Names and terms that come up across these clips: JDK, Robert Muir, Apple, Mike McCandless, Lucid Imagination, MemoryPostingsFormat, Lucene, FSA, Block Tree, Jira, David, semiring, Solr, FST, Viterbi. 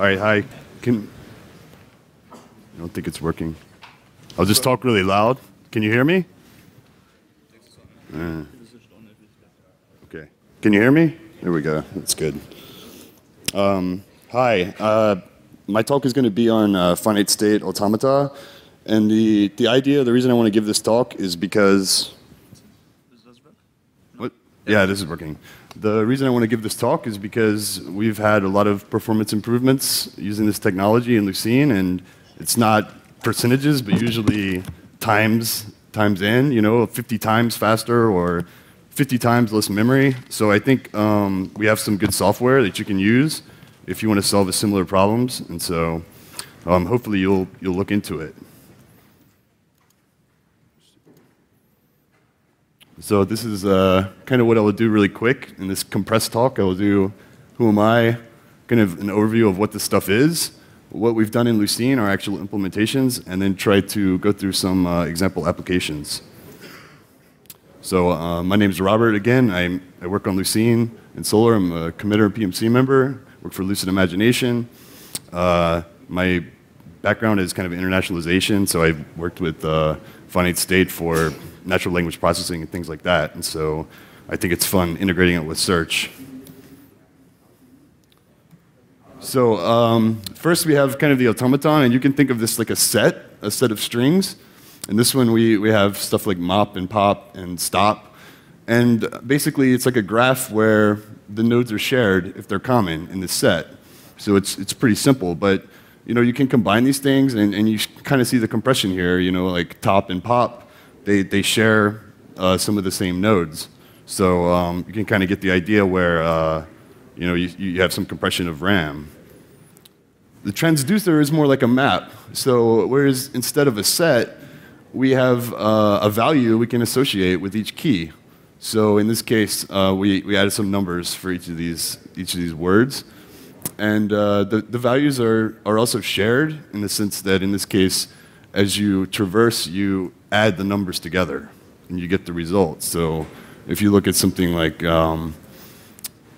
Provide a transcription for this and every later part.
All right, hi. I don't think it's working. I'll just talk really loud. Can you hear me? Okay. Can you hear me? There we go. That's good. Hi. My talk is going to be on finite state automata. And the idea, the reason I want to give this talk is because... Does this work? No. What? Yeah, this is working. The reason I want to give this talk is because we've had a lot of performance improvements using this technology in Lucene, and it's not percentages, but usually times n, you know, 50 times faster or 50 times less memory. So I think we have some good software that you can use if you want to solve a similar problems, and so hopefully you'll look into it. So this is kind of what I will do really quick in this compressed talk. I will do who am I, kind of an overview of what this stuff is, what we've done in Lucene, our actual implementations, and then try to go through some example applications. So my name is Robert again. I work on Lucene and Solr. I'm a committer and PMC member. I work for Lucid Imagination. My background is kind of internationalization, so I worked with finite state for natural language processing and things like that. And so I think it's fun integrating it with search. So first we have kind of the automaton, and you can think of this like a set of strings. And this one we have stuff like mop and pop and stop. And basically it's like a graph where the nodes are shared if they're common in this set. So it's pretty simple, but you know, you can combine these things and you kind of see the compression here, you know, like top and pop. They share some of the same nodes, so you can kind of get the idea where you know you have some compression of RAM. The transducer is more like a map. So whereas instead of a set, we have a value we can associate with each key. So in this case, we added some numbers for each of these words, and the values are also shared in the sense that in this case, as you traverse, you add the numbers together, and you get the result. So if you look at something like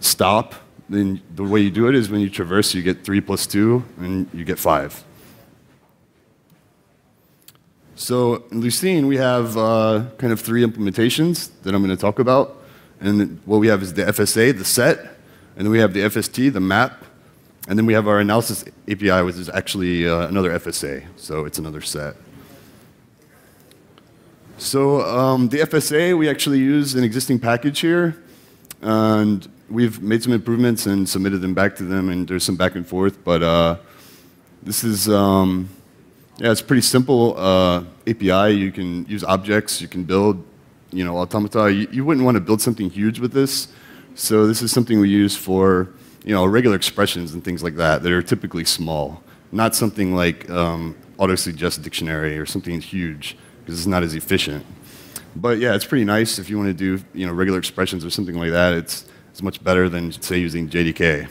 stop, then the way you do it is when you traverse, you get 3 plus 2, and you get 5. So in Lucene, we have kind of 3 implementations that I'm going to talk about. And what we have is the FSA, the set, and then we have the FST, the map, and then we have our analysis API, which is actually another FSA, so it's another set. So the FSA, we actually use an existing package here, and we've made some improvements and submitted them back to them, and there's some back and forth, but this is, yeah, it's pretty simple API. You can use objects, you can build, you know, automata. You wouldn't want to build something huge with this, so this is something we use for, you know, regular expressions and things like that that are typically small, not something like auto-suggest dictionary or something huge, because it's not as efficient. But yeah, it's pretty nice if you want to do, you know, regular expressions or something like that. It's much better than, say, using JDK.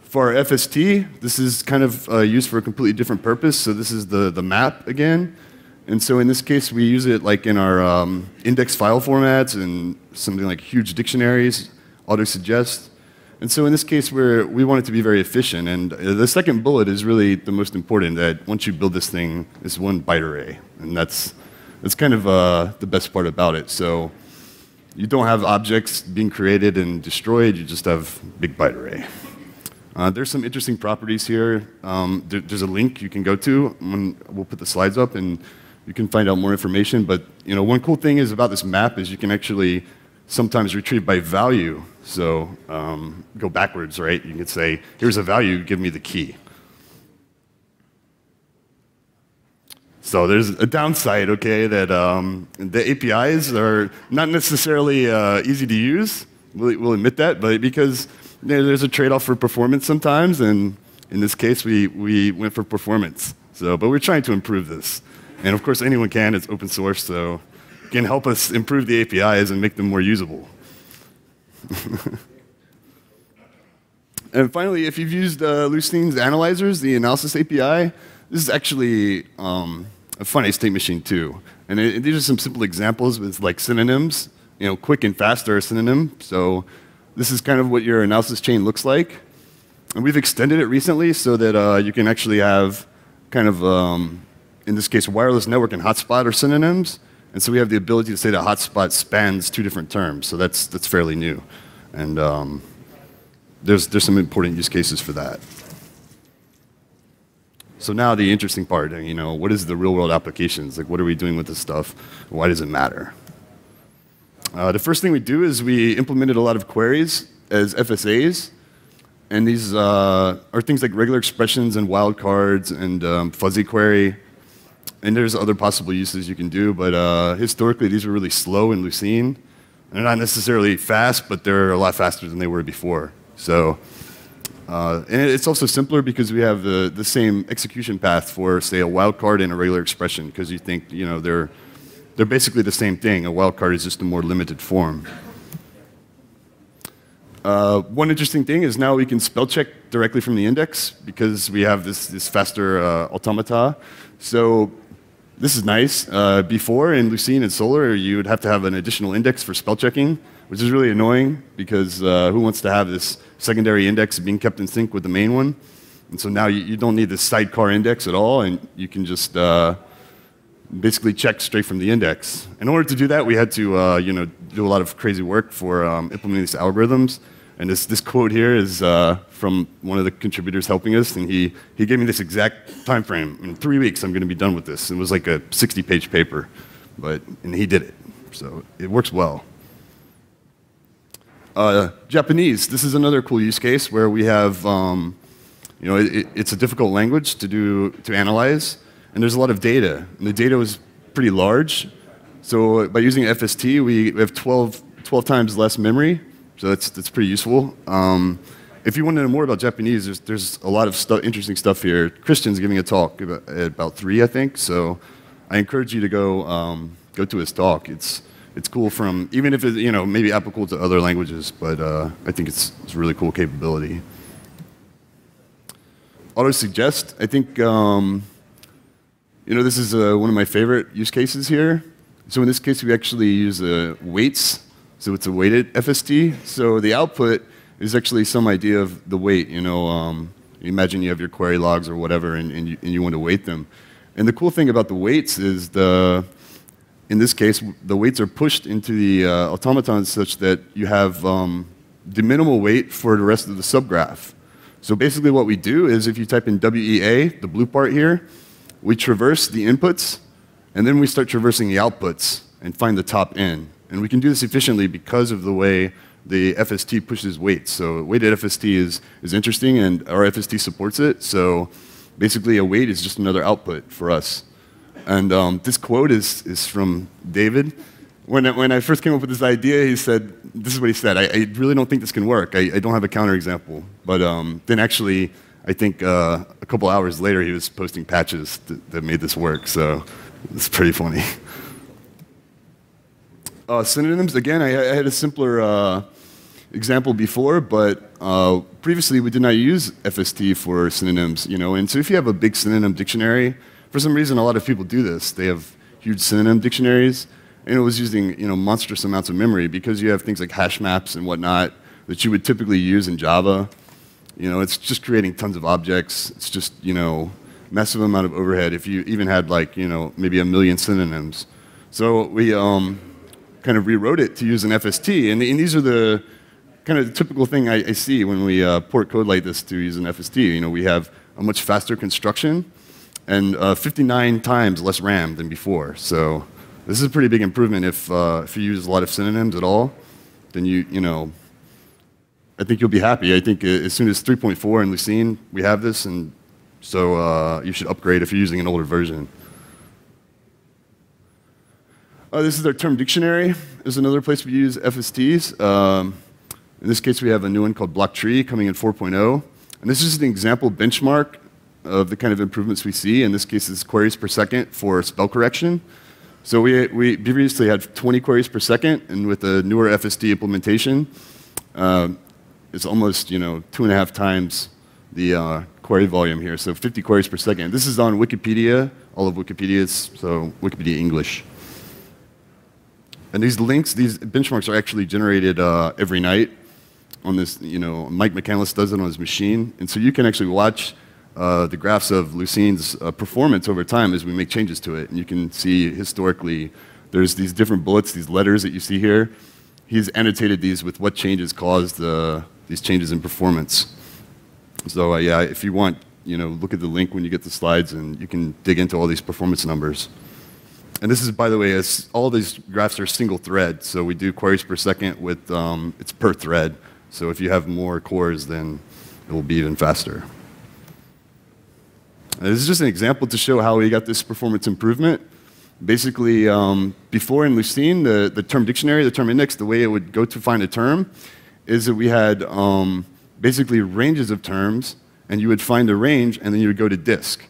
For our FST, this is kind of used for a completely different purpose. So this is the map again. And so in this case, we use it like in our index file formats and something like huge dictionaries, auto-suggest. And so in this case, we want it to be very efficient, and the second bullet is really the most important, that once you build this thing, it's 1 byte array, and that's kind of the best part about it. So you don't have objects being created and destroyed, you just have big byte array. There's some interesting properties here. There's a link you can go to, and we'll put the slides up, and you can find out more information, but you know, one cool thing is about this map is you can actually sometimes retrieved by value, so go backwards, right? You could say, here's a value, give me the key. So there's a downside, okay, that the APIs are not necessarily easy to use, we'll admit that, but because there's a trade-off for performance sometimes, and in this case, we went for performance. So, but we're trying to improve this. And of course, anyone can, it's open source, so can help us improve the APIs and make them more usable. And finally, if you've used Lucene's analyzers, the analysis API, this is actually a finite state machine too. And these are some simple examples with like synonyms. You know, quick and fast are a synonym. So this is kind of what your analysis chain looks like. And we've extended it recently so that you can actually have kind of, in this case, wireless network and hotspot are synonyms. And so we have the ability to say that hotspot spans two different terms. So that's fairly new. And there's some important use cases for that. So now the interesting part, you know, what is the real-world applications? Like, what are we doing with this stuff? Why does it matter? The first thing we do is we implemented a lot of queries as FSAs. And these are things like regular expressions and wildcards and fuzzy query. And there's other possible uses you can do. But historically, these were really slow in Lucene. They're not necessarily fast, but they're a lot faster than they were before. So, and it's also simpler because we have the same execution path for, say, a wildcard and a regular expression, because you think, you know, they're basically the same thing. A wildcard is just a more limited form. One interesting thing is now we can spell check directly from the index because we have this faster automata. So this is nice. Before, in Lucene and Solr, you would have to have an additional index for spell checking, which is really annoying because who wants to have this secondary index being kept in sync with the main one? And so now you don't need this sidecar index at all, and you can just basically check straight from the index. In order to do that, we had to you know, do a lot of crazy work for implementing these algorithms. And this quote here is from one of the contributors helping us, and he gave me this exact time frame. In 3 weeks, I'm going to be done with this. It was like a 60-page paper, and he did it. So it works well. Japanese, this is another cool use case where we have, you know, it's a difficult language to analyze, and there's a lot of data. And the data was pretty large. So by using FST, we have 12 times less memory. So that's pretty useful. If you want to know more about Japanese, there's a lot of interesting stuff here. Christian's giving a talk about 3, I think. So I encourage you to go to his talk. It's cool from, even if it's, you know, maybe applicable to other languages, but I think it's a really cool capability. Auto-suggest, I think, you know, this is one of my favorite use cases here. So in this case, we actually use weights. So it's a weighted FST. So the output is actually some idea of the weight. You know, imagine you have your query logs or whatever, and you want to weight them. And the cool thing about the weights is in this case, the weights are pushed into the automatons such that you have the minimal weight for the rest of the subgraph. So basically, what we do is if you type in WEA, the blue part here, we traverse the inputs, and then we start traversing the outputs and find the top end. And we can do this efficiently because of the way the FST pushes weights. So weighted FST is interesting, and our FST supports it. So basically, a weight is just another output for us. And this quote is from David. When I first came up with this idea, he said, this is what he said, I really don't think this can work. I don't have a counterexample. But then actually, I think a couple hours later, he was posting patches that made this work. So it's pretty funny. Synonyms, again, I had a simpler example before, but previously we did not use FST for synonyms, you know, and so if you have a big synonym dictionary, for some reason a lot of people do this. They have huge synonym dictionaries, and it was using, you know, monstrous amounts of memory because you have things like hash maps and whatnot that you would typically use in Java. You know, it's just creating tons of objects. It's just, you know, massive amount of overhead if you even had, like, you know, maybe 1 million synonyms. So we kind of rewrote it to use an FST, and these are the kind of the typical thing I see when we port code like this to use an FST. You know, we have a much faster construction and 59 times less RAM than before. So this is a pretty big improvement if you use a lot of synonyms at all. Then you know, I think you'll be happy. I think as soon as 3.4 in Lucene we have this, and so you should upgrade if you're using an older version. This is our term dictionary. This is another place we use FSTs. In this case, we have a new one called Block Tree coming in 4.0. And this is just an example benchmark of the kind of improvements we see. In this case, it's queries per second for spell correction. So we previously had 20 queries per second, and with a newer FST implementation, it's almost, you know, 2.5 times the query volume here. So 50 queries per second. This is on Wikipedia, all of Wikipedia's, so Wikipedia English. And these links, these benchmarks are actually generated every night. on this, you know, Mike McCandless does it on his machine. And so you can actually watch the graphs of Lucene's performance over time as we make changes to it. And you can see historically, there's these different bullets, these letters that you see here. He's annotated these with what changes caused these changes in performance. So yeah, if you want, you know, look at the link when you get the slides and you can dig into all these performance numbers. And this is, by the way, all these graphs are single thread. So we do queries per second with, it's per thread. So if you have more cores, then it will be even faster. And this is just an example to show how we got this performance improvement. Basically, before in Lucene, the term dictionary, the term index, the way it would go to find a term is that we had basically ranges of terms, and you would find a range, and then you would go to disk.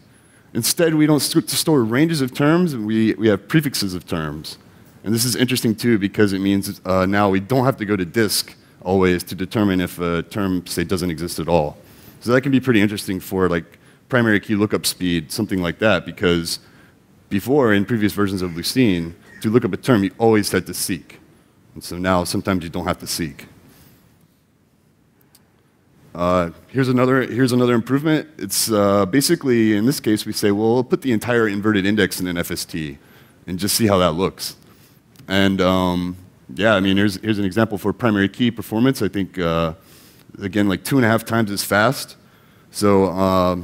Instead, we don't store ranges of terms, we have prefixes of terms. And this is interesting, too, because it means now we don't have to go to disk always to determine if a term, say, doesn't exist at all. So that can be pretty interesting for, like, primary key lookup speed, something like that, because before, in previous versions of Lucene, to look up a term, you always had to seek. And so now, sometimes you don't have to seek. Here's another improvement. It's basically, in this case, we say, well, we'll put the entire inverted index in an FST and just see how that looks. And yeah, I mean, here's an example for primary key performance. I think, again, like 2.5 times as fast. So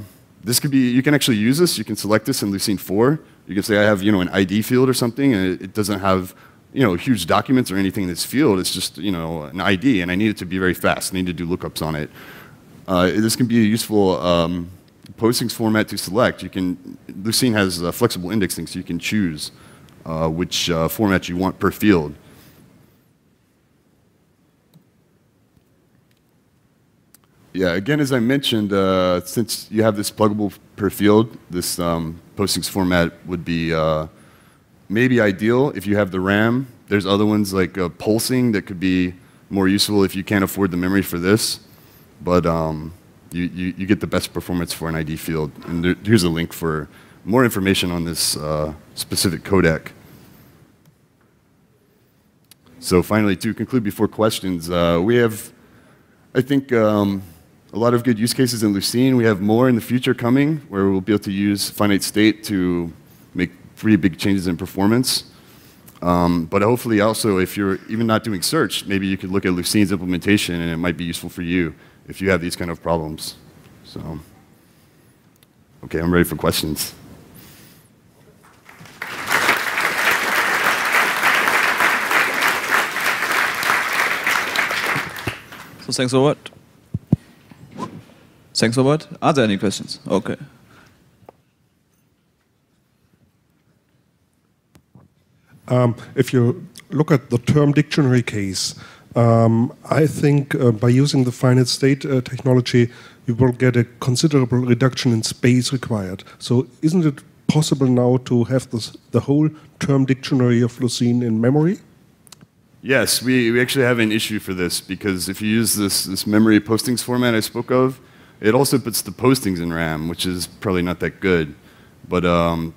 this could be, you can actually use this. You can select this in Lucene 4. You can say, I have, you know, an ID field or something, and it doesn't have, you know, huge documents or anything in this field. It's just, you know, an ID, and I need it to be very fast. I need to do lookups on it. This can be a useful postings format to select. You can, Lucene has flexible indexing, so you can choose which format you want per field. Yeah, again, as I mentioned, since you have this pluggable per field, this postings format would be maybe ideal if you have the RAM. There's other ones like pulsing that could be more useful if you can't afford the memory for this. But you get the best performance for an ID field. And here's a link for more information on this specific codec. So finally, to conclude before questions, we have, I think, a lot of good use cases in Lucene. We have more in the future coming where we'll be able to use finite state to make pretty big changes in performance. But hopefully also, if you're even not doing search, maybe you could look at Lucene's implementation and it might be useful for you if you have these kind of problems. So, okay, I'm ready for questions. So thanks a lot. Thanks a lot. Are there any questions? Okay. If you look at the term dictionary case, I think by using the finite state technology, you will get a considerable reduction in space required. So isn't it possible now to have the whole term dictionary of Lucene in memory? Yes, we actually have an issue for this, because if you use this memory postings format I spoke of, it also puts the postings in RAM, which is probably not that good. But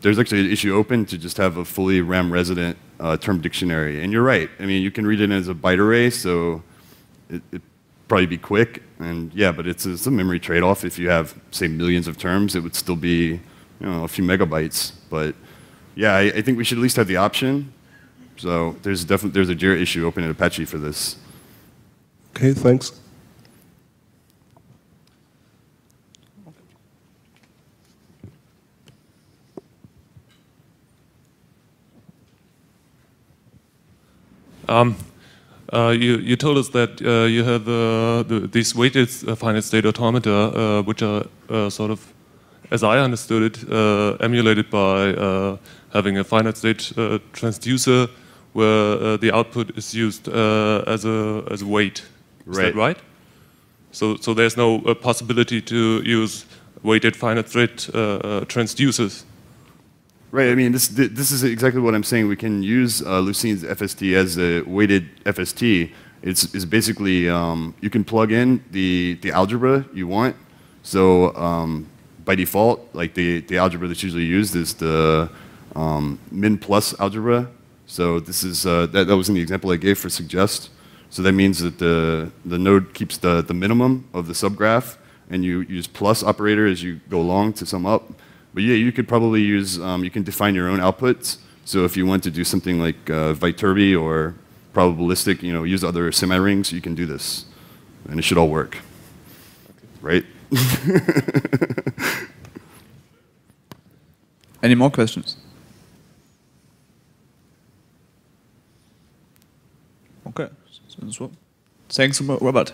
there's actually an issue open to just have a fully RAM-resident term dictionary. And you're right. I mean, you can read it as a byte array, so it'd probably be quick. And yeah, but it's a memory trade-off. If you have, say, millions of terms, it would still be, you know, a few megabytes. But yeah, I think we should at least have the option. So there's a Jira issue open in Apache for this. Okay, thanks. You told us that you have these weighted finite state automata, which are sort of, as I understood it, emulated by having a finite state transducer, where the output is used as a weight. Is that right? So there's no possibility to use weighted finite state transducers. Right, I mean, this is exactly what I'm saying. We can use Lucene's FST as a weighted FST. It's basically, you can plug in the algebra you want. So by default, like the algebra that's usually used is the min plus algebra. So this is, that was in the example I gave for suggest. So that means that the node keeps the minimum of the subgraph, and you use plus operator as you go along to sum up. But yeah, you could probably use, you can define your own outputs. So if you want to do something like Viterbi or probabilistic, you know, use other semi-rings, you can do this. And it should all work, okay. Right? Any more questions? Okay. Thanks, Robert.